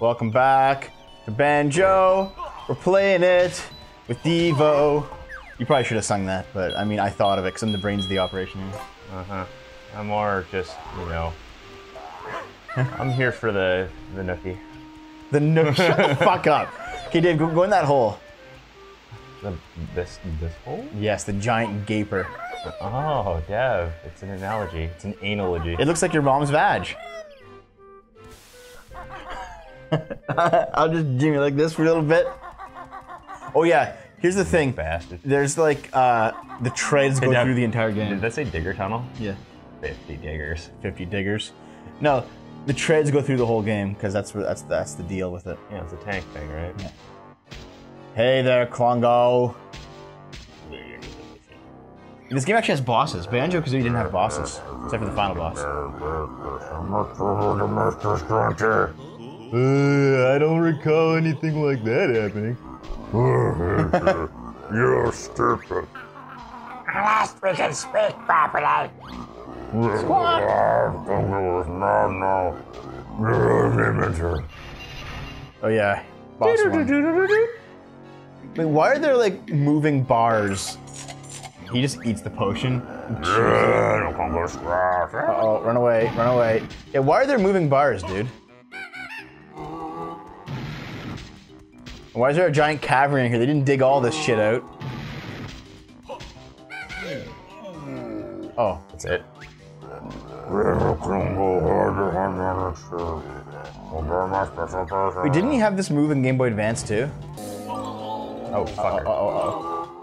Welcome back to Banjo. We're playing it with Devo. You probably should have sung that, but I mean, I thought of it because I'm the brains of the operation. Uh-huh. I'm more just, you know, I'm here for the nookie. The nookie? Shut the fuck up. Okay, Dave, go in that hole. This hole? Yes, the giant gaper. Oh, Dev. It's an analogy. It's an analogy. It looks like your mom's vag. I'll just do it like this for a little bit. Oh yeah, here's the thing. Bastard. There's like, the treads go through the entire game. Did that say digger tunnel? Yeah. 50 diggers. 50 diggers. No, the treads go through the whole game, because that's the deal with it. Yeah, it's a tank thing, right? Yeah. Hey there, Klungo. This game actually has bosses. Banjo-Kazooie didn't have bosses, except for the final boss. I don't recall anything like that happening. You're stupid. Unless we can speak properly. Squawk! No. Oh yeah, boss one. Wait, why are there like moving bars? He just eats the potion. Uh-oh, run away, run away. Yeah, why are there moving bars, dude? Why is there a giant cavern in here? They didn't dig all this shit out. Oh, that's it. Wait, didn't he have this move in Game Boy Advance too? Oh, fucker.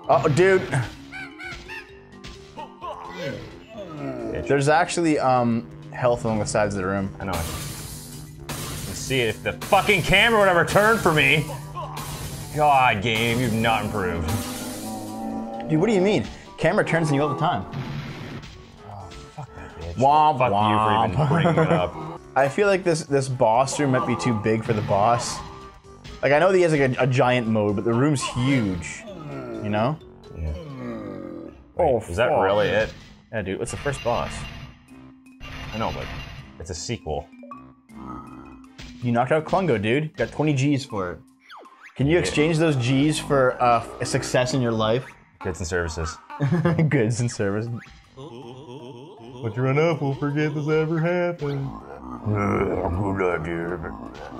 Oh, dude. There's actually health along the sides of the room. I know. Let's see if the fucking camera would ever turn for me. God, game, you've not improved. Dude, what do you mean? Camera turns on you all the time. Oh, fuck that bitch. Womp, fuck womp. You for even bringing it up. I feel like this boss room might be too big for the boss. Like, I know that he has like a giant mode, but the room's huge. You know? Yeah. Oh, fuck. Is that really it? Yeah, dude, what's the first boss? I know, but it's a sequel. You knocked out Klungo, dude. Got 20 G's for it. Can you exchange those G's for a success in your life? Goods and services. Goods and services. What you run up, we'll forget this ever happened. Good idea, but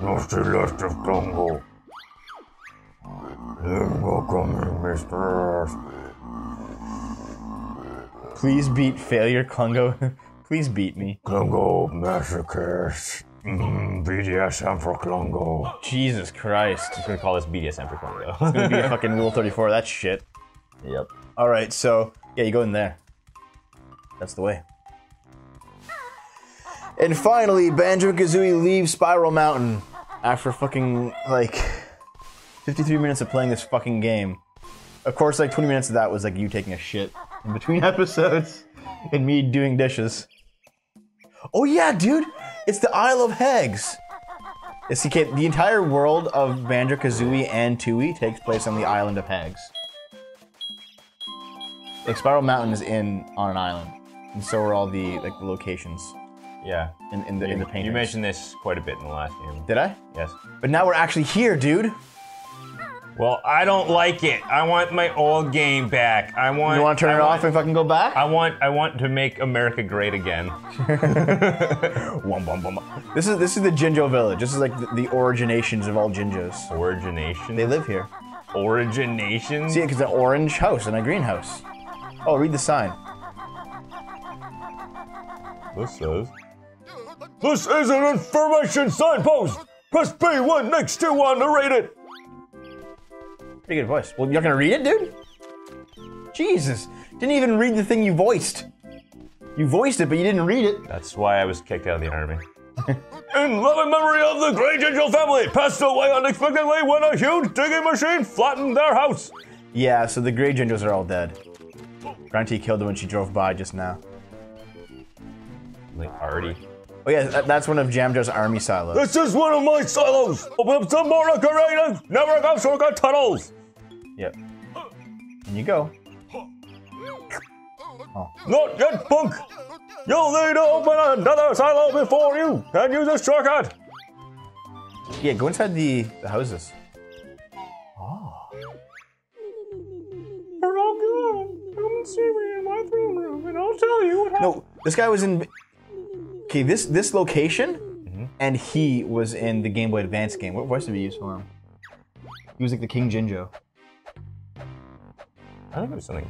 not too left of Klungo. Welcome, Mr. Please beat failure, Klungo. Please beat me. Klungo massacres. BDSM for Klungo. Jesus Christ. I'm gonna call this BDSM for Klungo. It's gonna be a fucking Rule 34, that shit. Yep. Alright, so, yeah, you go in there. That's the way. And finally, Banjo-Kazooie leaves Spiral Mountain after fucking, like, 53 minutes of playing this fucking game. Of course, like, 20 minutes of that was, like, you taking a shit. In between episodes, and me doing dishes. Oh yeah, dude! It's the Isle of Hags! It's the entire world of Banjo-Kazooie and Tooie takes place on the island of Hags. Like, Spiral Mountain is on an island. And so are all the, like, locations. Yeah. In the paintings. You mentioned this quite a bit in the last game. Did I? Yes. But now we're actually here, dude! Well, I don't like it. I want my old game back. I want. You want to turn it off and fucking go back? I want to make America great again. This is the Jinjo village. This is like the originations of all Jinjos. Origination? They live here. Origination? See, because an orange house and a greenhouse. Oh, read the sign. This is an information signpost. Press B1 next to one to read it. Pretty good voice. Well, you're not gonna read it, dude? Jesus. Didn't even read the thing you voiced. You voiced it, but you didn't read it. That's why I was kicked out of the army. In love and memory of the great Jinjo family, passed away unexpectedly when a huge digging machine flattened their house. Yeah, so the great Jinjos are all dead. Grunty killed them when she drove by just now. Like, already? Oh yeah, that's one of Jamjo's army silos. This is one of my silos! Open up some more decorative, never got shortcut tunnels! Yep. In you go. Oh. Not yet, punk! You'll need to open another silo before you can use a shortcut! Yeah, go inside the houses. Oh. We're all gone. Come and see me in my throne room, and I'll tell you what happened. No, this guy was in... Okay, this location, and he was in the Game Boy Advance game. What voice did we use for him? He was like the King Jinjo. I think it was something...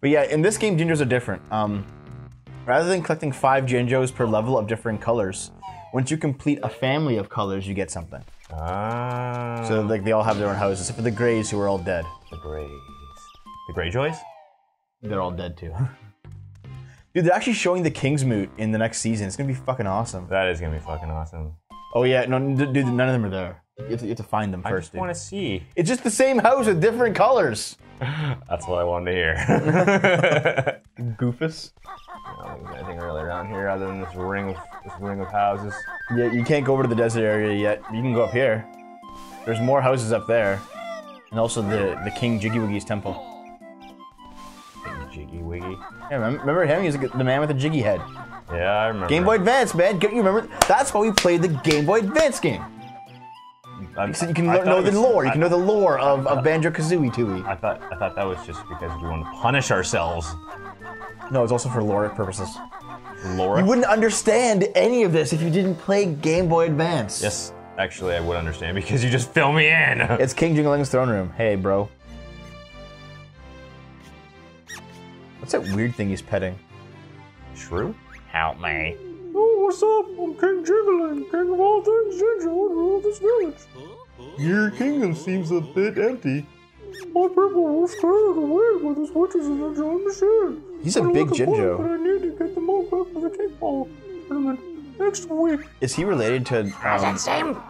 But yeah, in this game, Jinjos are different. Rather than collecting 5 Jinjos per level of different colors, once you complete a family of colors, you get something. Ah. So like they all have their own houses, except for the Greys, who are all dead. The Greys. The Greyjoys? They're all dead too. Dude, they're actually showing the Kingsmoot in the next season. It's gonna be fucking awesome. That is gonna be fucking awesome. Oh yeah, no, dude, none of them are there. You have to find them first. I just want to see. It's just the same house with different colors. That's what I wanted to hear. Goofus. I don't think there's anything really around here other than this ring of houses. Yeah, you can't go over to the desert area yet. You can go up here. There's more houses up there, and also the King Jiggy Wiggy's temple. King Jiggy Wiggy. Yeah, remember him? He was the man with the jiggy head. Yeah, I remember. Game Boy Advance, man. You remember? That's why we played the Game Boy Advance game. So you can know the lore. You can know the lore of Banjo-Kazooie-Tooie. I thought that was just because we want to punish ourselves. No, it's also for lore purposes. Lore? You wouldn't understand any of this if you didn't play Game Boy Advance. Yes, actually I would understand because you just fill me in. It's King Jingling's throne room. Hey, bro. What's that weird thing he's petting? Shrew? Help me. Oh, what's up? I'm King Jiggling, king of all things Jinjo, and rule this village. Your kingdom seems a bit empty. My people were scared away with his witches and their giant machine. He's a big Jinjo. But I need to get them all back for the cake ball tournament next week. Is he related to? How's that same?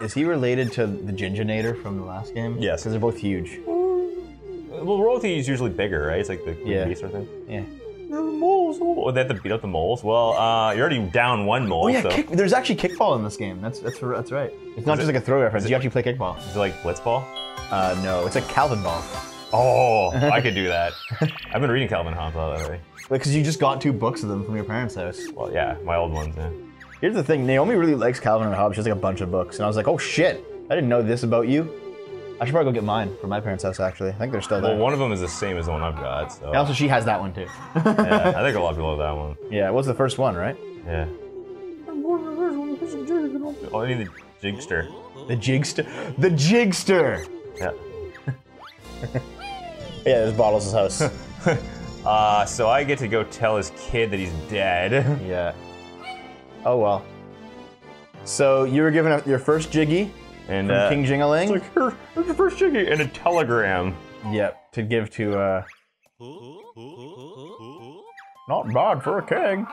Is he related to the Jinjanator from the last game? Yes, because they're both huge. Well, Rothy is usually bigger, right? It's like the beast or thing. Yeah. The moles. Oh, they have to beat up the moles. Well, you're already down one mole. Oh yeah, so. There's actually kickball in this game. That's right. It's not just like a throw reference. You actually play kickball. Is it like blitzball? No, it's a Calvin ball. Oh, I could do that. I've been reading Calvin and Hobbes already. Because you just got 2 books of them from your parents' house. Well, yeah, my old ones. Yeah. Here's the thing: Naomi really likes Calvin and Hobbes. She has like a bunch of books, and I was like, oh shit, I didn't know this about you. I should probably go get mine from my parents' house, actually. I think they're still there. Well, one of them is the same as the one I've got, so... And also, she has that one, too. Yeah, I think a lot of people have that one. Yeah, it was the first one, right? Yeah. Oh, I need the jigster. The jigster? The jigster! Yeah. Yeah, there's Bottles' house. So I get to go tell his kid that he's dead. Yeah. Oh, well. So, you were given your first Jiggy? And from King Jingling. It's like, here's your first Jiggy, and a telegram. Yep, to give to, Not bad for a king.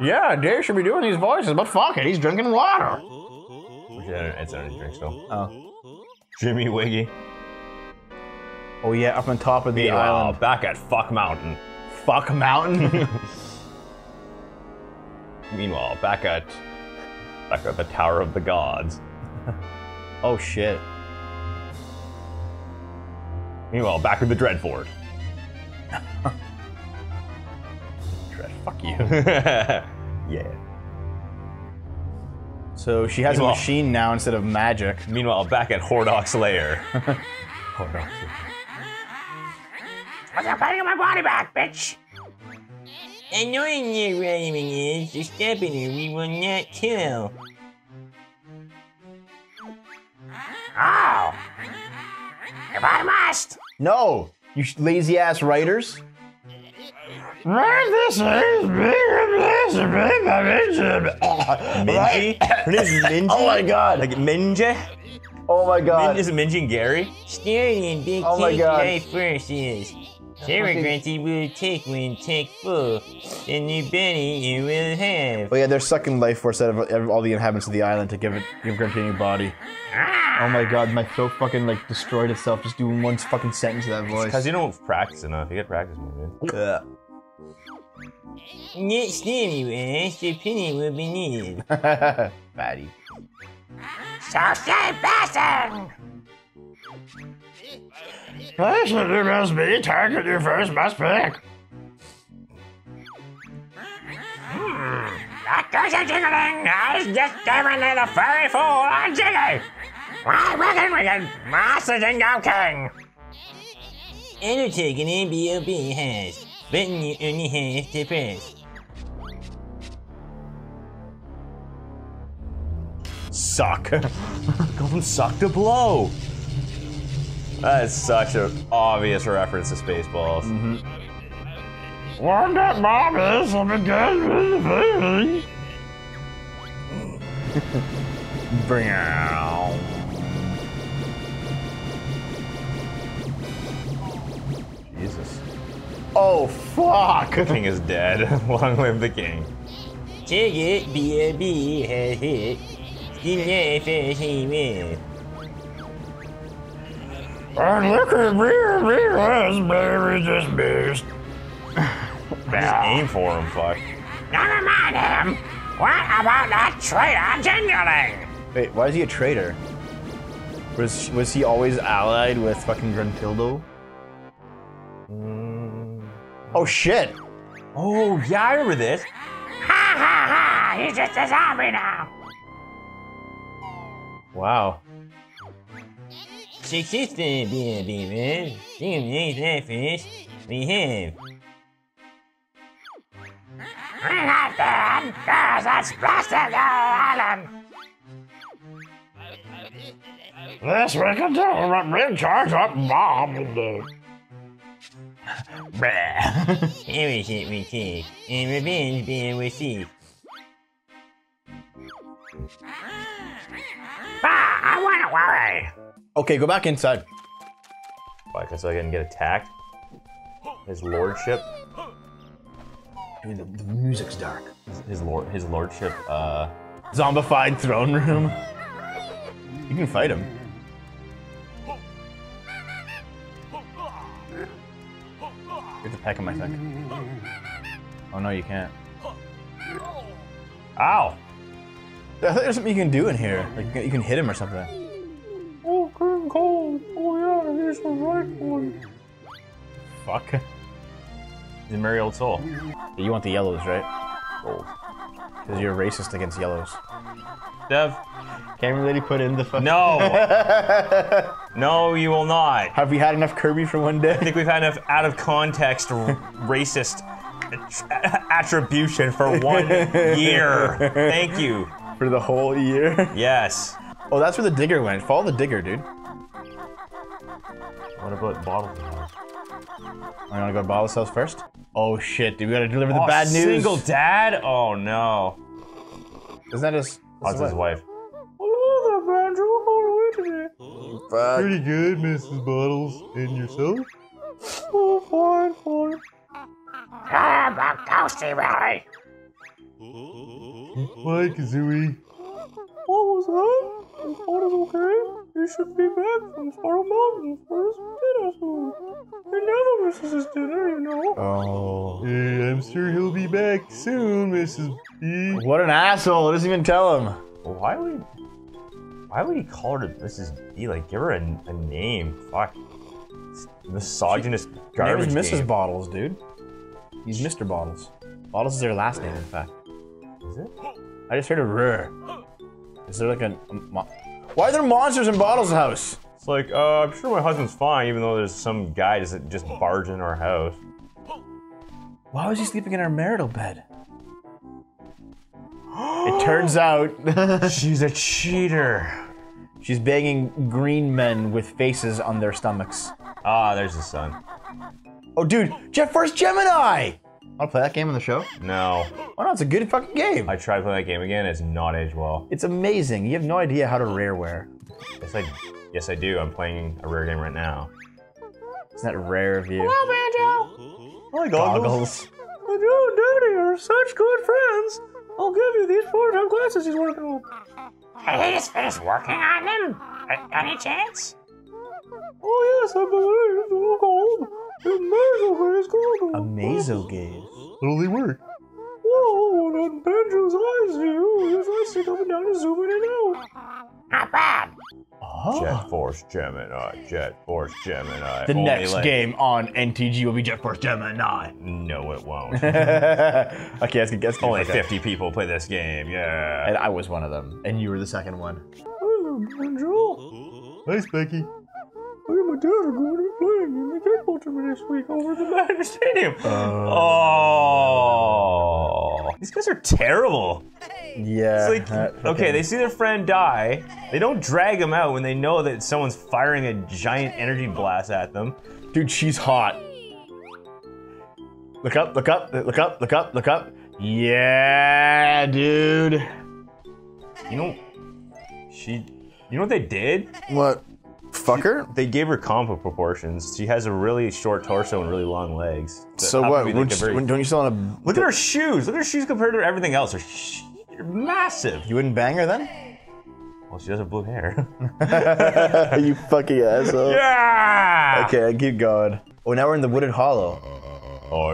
Yeah, Dave should be doing these voices, but fuck it, he's drinking water. It's not a drink still. Oh. Jimmy Wiggy. Oh yeah, up on top of the island. Back at Fuck Mountain. Fuck Mountain? Meanwhile, back at the Tower of the Gods. Oh shit. Meanwhile, back with the Dreadfort. Dread, fuck you. Yeah. So she has a machine now instead of magic. Meanwhile, back at Hordok's lair. Hordok's lair. I'm not putting my body back, bitch! Annoying your rhyming is, the Stephanie we will not kill. Oh! If I must! No! You lazy ass writers! This is Minji? Her name's Minji? Oh my god! Like Minji? Oh my god! Is it Minji and Gary? Scary and big cake life versus. Sarah Grunty will take when take full. And new Benny you will have. Oh yeah, they're sucking life force out of all the inhabitants of the island to give Grunty a new body. Oh my god, my throat fucking like destroyed itself just doing one fucking sentence of that voice. Because you don't practice enough. You get practice more, dude. Yeah. Next anyway, the penny will be needed. Fatty. So stay fastened! That's what it must be. Target your first must pick. Hmm, not Goosey Jiggling! I just gave a little furry fool on Jiggy! Why, Wiggin Wiggin! Master Jingo King! Undertaken and B.O.B. has bitten you on the hands to press. Suck. Go from suck to blow! That is such an obvious reference to Spaceballs. Mm-hmm. Warm that mommy, so begin with the baby! Bring her out. Jesus. Oh, fuck! The king is dead. Long live the king. Take it, B.A.B. has hit. Skin life as he will. And look at me, baby, just beast. Just aim for him, fuck. Never mind him! What about that traitor, Jinjanator? Wait, why is he a traitor? Was he always allied with fucking Gruntildo? Oh shit! Oh yeah, I remember this. Ha ha ha! He's just a zombie now. Wow. Successful, baby. Two days left. We have. We have them. There's a splashed island. This we can do. We charge up, bomb and do. Here is it we take, and revenge being received. I wanna worry! Okay, go back inside. Why, so I didn't get attacked? His lordship? Dude, the music's dark. His lordship, zombified throne room. You can fight him. Get the peck in my neck. Oh no, you can't. Ow! There's something you can do in here. Like you can hit him or something. Oh, cream cold. Oh yeah, here's the right one. Fuck. He's a merry old soul. You want the yellows, right? Gold. Because you're racist against yellows. Dev, camera lady put in the fucking. No! No, you will not. Have we had enough Kirby for one day? I think we've had enough out-of-context racist attribution for 1 year. Thank you. For the whole year? Yes. Oh, that's where the digger went. Follow the digger, dude. What about Bottles? I want to go to Bottles' house first? Oh shit, dude, we gotta deliver the bad news. Single dad? Oh no. Isn't that his... That's his wife. Hello there, Banjo. How are you today? Fuck. Pretty good, Mrs. Bottles. And yourself? Oh, fine, fine. Come on, Coasty Rally. Hi, Kazooie. What was that? Is Bottles okay? You should be back from Spiral Mountain for some dinner soon. He never misses his dinner, you know. Oh. Yeah, I'm sure he'll be back soon, Mrs. B. What an asshole! It doesn't even tell him. Why would he call her Mrs. B? Like, give her a name. Fuck. Misogynist garbage. Her name is Mrs. Bottles, dude. He's Mr. Bottles. Bottles is their last name, in fact. Is it? I just heard a Rare. Is there like why are there monsters in Bottles' house? It's like, I'm sure my husband's fine, even though there's some guy that just barged in our house. Why was he sleeping in our marital bed? It turns out... she's a cheater. She's banging green men with faces on their stomachs. Ah, there's the sun. Oh, dude, Jet Force Gemini! Wanna play that game on the show? No. Oh no, it's a good fucking game. I tried playing that game again, it's not aged well. It's amazing. You have no idea how to rareware. Yes I do. I'm playing a Rare game right now. Isn't that Rare of you? Hello, Banjo! Hi, Goggles. Banjo and Daddy are such good friends. I'll give you these 4-time glasses he's working on. Hey, he just finished working on them? Any chance? Oh yes, I believe they're gold. A mazo gaze. It'll they work? Whoa, and Banjo's eyes view, his eyes sit up and down and zoom in and out. Not bad. Oh. Jet Force Gemini, Jet Force Gemini. The only next game on NTG will be Jet Force Gemini. No, it won't. Okay, that's good. Only 50 people play this game, yeah. And I was one of them. And you were the second one. Bonjour. Thanks, Becky. Me and my dad are going to be playing in the Deadpool tournament next week over at the Magic Stadium. Oh. These guys are terrible. Yeah. It's like, okay, they see their friend die. They don't drag him out when they know that someone's firing a giant energy blast at them. Dude, she's hot. Look up, look up, look up, look up, look up. Yeah, dude. You know, you know what they did? What? Fucker? They gave her combo proportions. She has a really short torso and really long legs. So what? Don't you still want to... Look at her shoes! Look at her shoes compared to everything else. They're massive! You wouldn't bang her then? Well, she does have blue hair. You fucking asshole. Yeah! Okay, keep going. Oh, now we're in the Wooded Hollow. I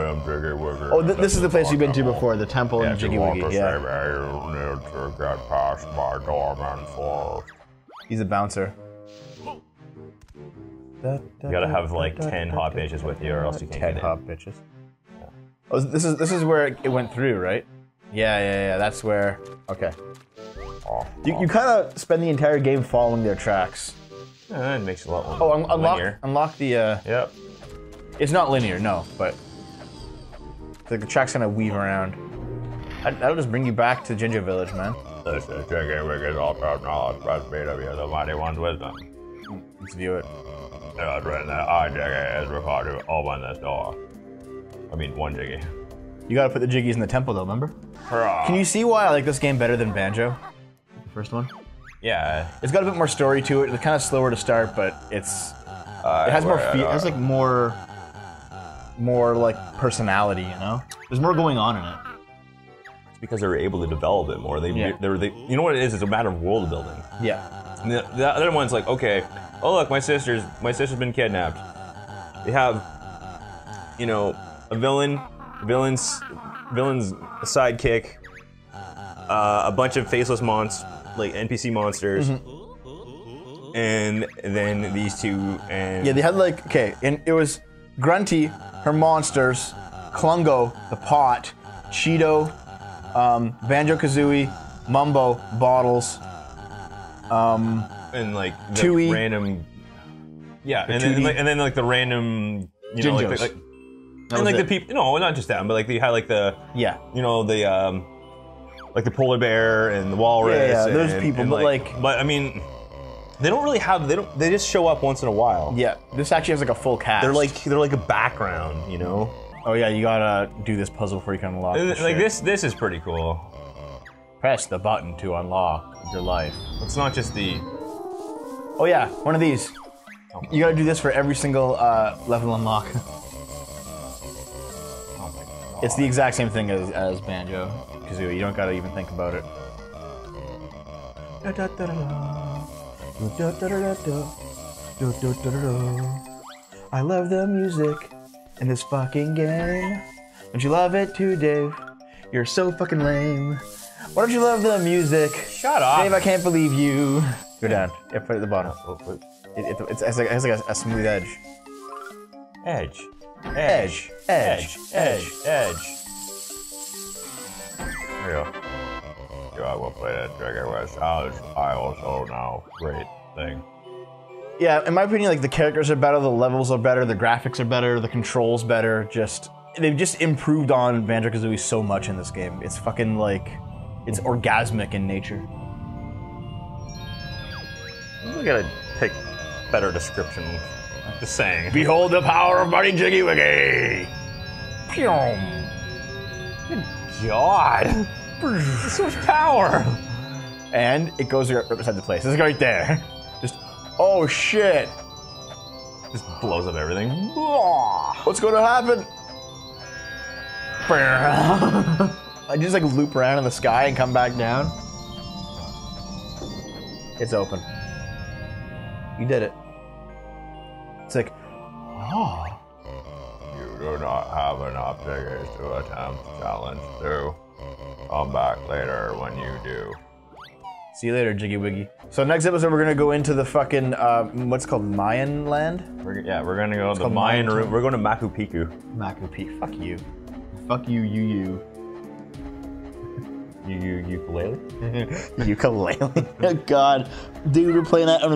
am Jiggy Wiggy. Oh, this is the place you've been to before, the temple in Jiggy Wiggy. Yeah. You need to get past my dormant force. He's a bouncer. You gotta have like 10 hot bitches with you, or else you can't get in. 10 hot bitches. Yeah. Oh, this is where it went through, right? Yeah. That's where. Okay. You kind of spend the entire game following their tracks. Yeah, it makes a lot more. Oh, unlock the. Yep. It's not linear, no, but the tracks kind of weave around. That'll just bring you back to Jinjo Village, man. This is Jiggy Wiggy's all about knowledge, but made of you the mighty one's wisdom. Let's view it. It's written that I, Jiggy, is required to open this door. I mean, one Jiggy. You gotta put the Jiggies in the temple, though, remember? Hurrah. Can you see why I like this game better than Banjo? The first one? Yeah. It's got a bit more story to it. It's kind of slower to start, but it's... it has more... It has, like, more, like, personality, you know? There's more going on in it. Because they were able to develop it more. You know what it is? It's a matter of world building. Yeah. And the other one's like, okay, oh look, my sister's been kidnapped. They have, you know, a villain's sidekick, a bunch of faceless monsters, like NPC monsters, mm-hmm. And then these two and yeah, they had like okay, and it was Grunty, her monsters, Klungo, the pot, Cheeto. Banjo-Kazooie, Mumbo, Bottles, and like the Tooie, random, yeah, and then like the random, you know, Jinjos. The people. No, not just them, but like they had like the yeah, you know the like the polar bear and the walrus. Yeah, those people, but I mean, they don't really have. They just show up once in a while. Yeah, this actually has like a full cast. They're like a background, you know. Oh yeah, you gotta do this puzzle before you can unlock this shit. Like this is pretty cool. Press the button to unlock your life. It's not just the... Oh yeah, one of these. Oh, you gotta do this for every single level unlock. Oh my God. It's the exact same thing as Banjo-Kazooie. You don't gotta even think about it. I love the music. In this fucking game. Don't you love it too, Dave? You're so fucking lame. Why don't you love the music? Shut up. Dave, I can't believe you. Go down. Yeah, put it at the bottom. Oh, it has like a smooth edge. Edge. Edge. Edge. Edge. Edge. Here you go. I will play that Dragon Quest. I also now. Great thing. Yeah, in my opinion, like the characters are better, the levels are better, the graphics are better, the controls better. They've just improved on Banjo-Kazooie so much in this game. It's fucking like, it's orgasmic in nature. We gotta pick better description. I'm just saying. Behold the power of mighty Jiggy Wiggy. Good God, so much power. And it goes right beside the place. It's right there. Oh shit! Just blows up everything. What's going to happen? I just like loop around in the sky and come back down. It's open. You did it. It's like, oh. You do not have enough figures to attempt challenge 2. Come back later when you do. See you later, Jiggy Wiggy. So next episode, we're gonna go into the fucking what's called Mayan land. We're gonna go the Mayan route. We're going to Machu Picchu. Machu Picchu. Fuck you. Fuck you. You ukulele. Ukulele. God, dude, we're playing that.